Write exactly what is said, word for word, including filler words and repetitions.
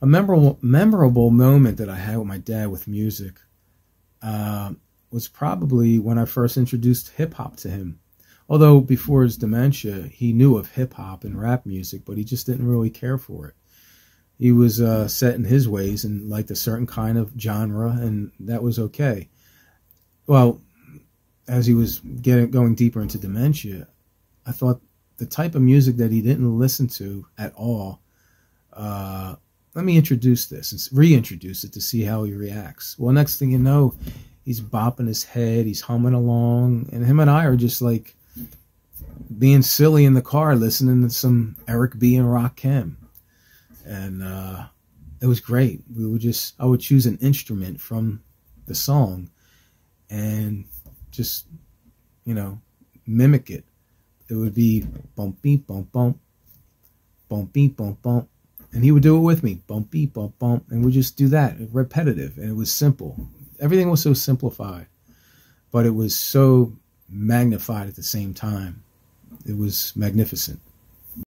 a memorable memorable moment that I had with my dad with music uh, was probably when I first introduced hip hop to him. Although before his dementia, he knew of hip hop and rap music, but he just didn't really care for it. He was uh, set in his ways and liked a certain kind of genre, and that was okay. Well, as he was getting going deeper into dementia, I thought the type of music that he didn't listen to at all, uh, let me introduce this and reintroduce it to see how he reacts. Well, next thing you know, he's bopping his head, he's humming along, and him and I are just like being silly in the car listening to some Eric B and Rakim. And uh, it was great. We would just, I would choose an instrument from the song and just, you know, mimic it. It would be bump, beep, bump, bump, bump, beep, bump, bump. And he would do it with me, bump, beep, bump, bump. And we'd just do that, repetitive. And it was simple. Everything was so simplified, but it was so magnified at the same time. It was magnificent.